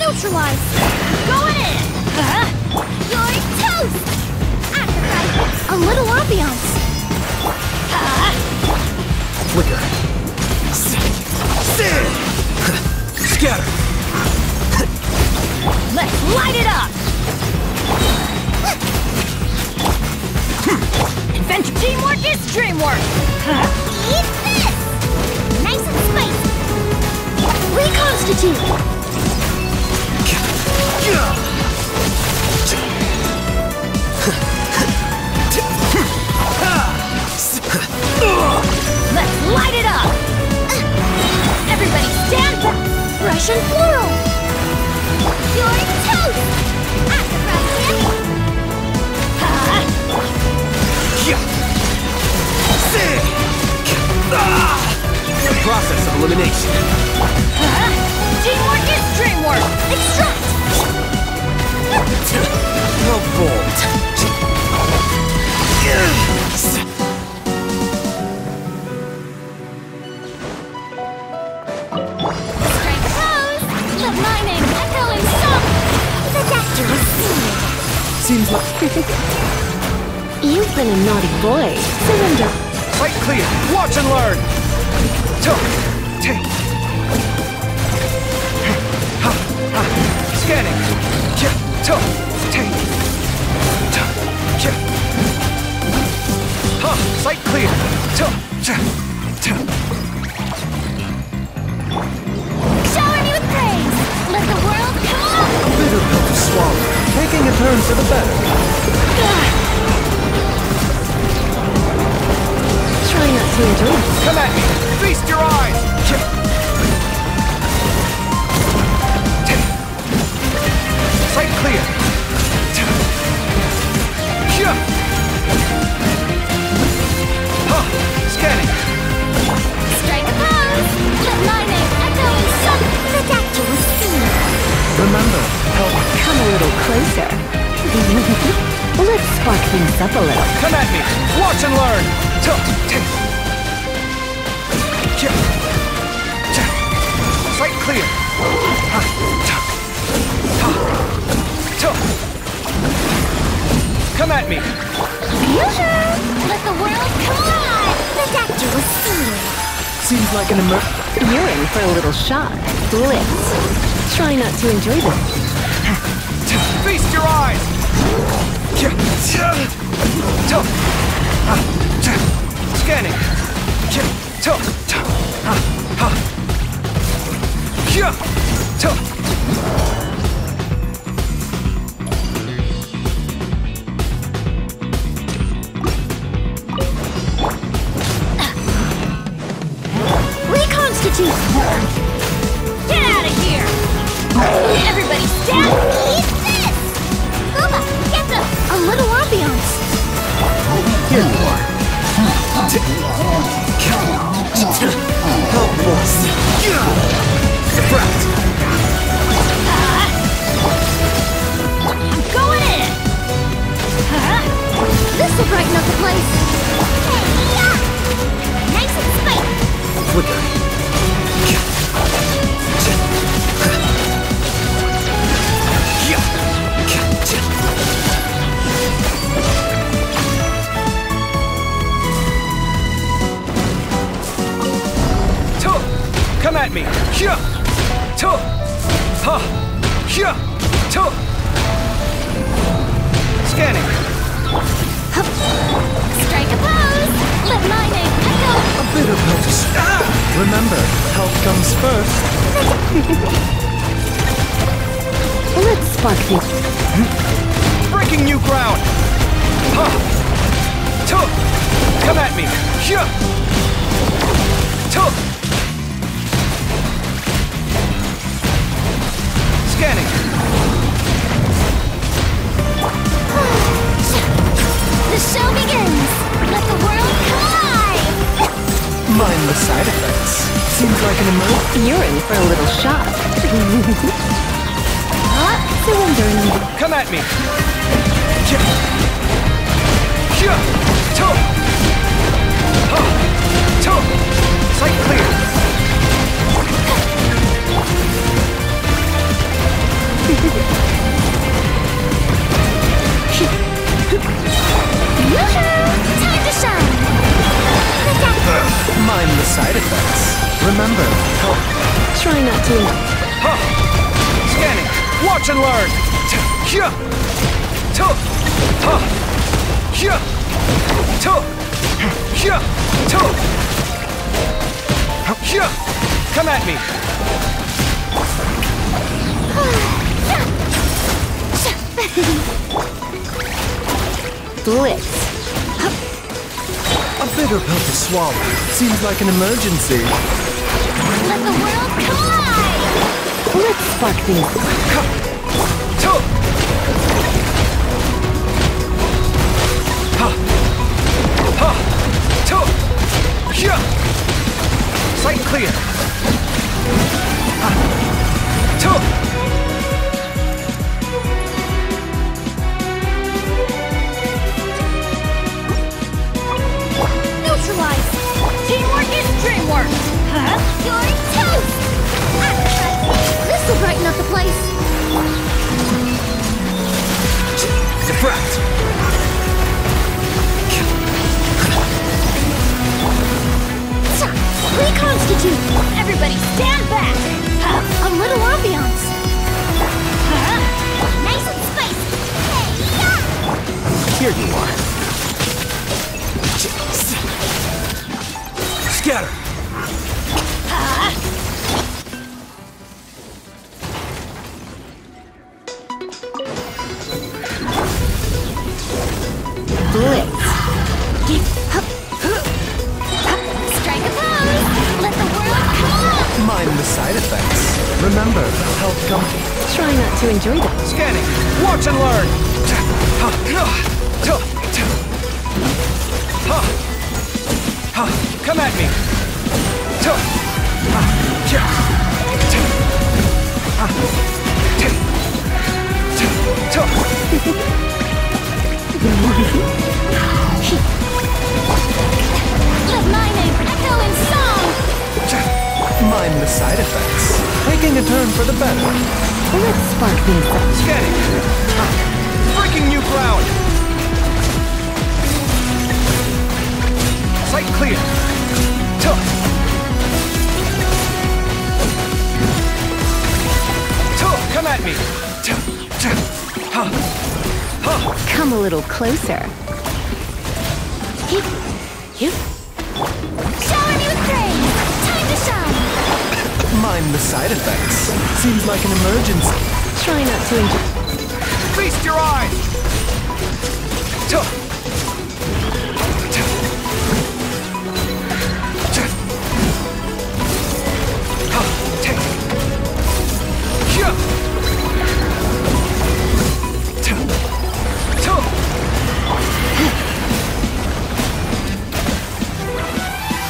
Neutralize! Going in! You're toast! After a little ambiance! Flicker! Scatter! Let's light it up! Adventure teamwork is dreamwork! Eat this! Nice and spicy! Reconstitute! Let's light it up! Everybody stand for fresh and floral! You're toast! The process of elimination. Teamwork is dreamwork! Extract! No bolt. Straight pose! Let my name echo in song! The doctor is singing! Seems like... You've been a naughty boy. Surrender. Fight clear! Watch and learn! Scanning. Sight clear. Shower me with praise. Let the world come up. Bitter pill to swallow. Taking a turn for the better. Try not to interrupt. Come at me. Feast your eyes! Sight clear! Scanning! Strike a pose! Let my name echo in some ridiculous scene! Remember, help! Come a little closer! Let's spark things up a little! Come at me! Watch and learn! Sight clear! Come at me! Let the world collide! The doctor was seeing! Seems like an You're in for a little shock. Blitz! Try not to enjoy them. Feast your eyes! Scanning! Reconstitute! Get out of here! Everybody stand! Eat this! Uma, get them! A little ambiance! Here you are. Help boss! Subtract! I'm going in! This'll brighten up the place! Nice and spicy! Flicker! Come at me! Hyah! Tuh! Ha! Hyah! Tuh! Scanning! Hup. Strike a pose! Let my name echo! A bitter pill to swallow! Remember, health comes first! Let's spark this! Breaking new ground! Ha! Tuh! Come at me! Hyah! Tuh! Scanning! The show begins! Let the world collide! Mindless side effects. Seems like an emotion. You're in for a little shock. Come at me! Sight clear! side effects. Remember, try not to. Scanning. Watch and learn. Come at me. Blitz. A bitter pill to swallow. Seems like an emergency. Let the world collide! Let's spark things. Sight clear. Neutralize. Teamwork is dreamwork. You're toast. This'll brighten up the place. Subtract. Reconstitute! Everybody stand back! A little ambiance! Nice and spicy! Hey, yeah. Here you are. Scatter! Remember, health comes. Try not to enjoy them. Scanning. Watch and learn. Come at me. Let my name echo in song. Mind the side effects. Taking a turn for the better. Let's spark things up. Scanning. Breaking new ground. Sight clear. Come at me. Come a little closer. Shower new things. Time to shine. Mind the side effects. Seems like an emergency. Try not to injure. Feast your eyes!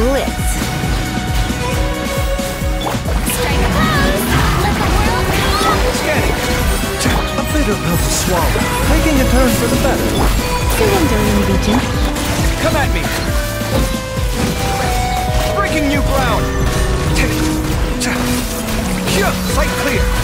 Blitz. Bitter pill to swallow. Taking a turn for the better. Come at me. Breaking new ground. Sight clear.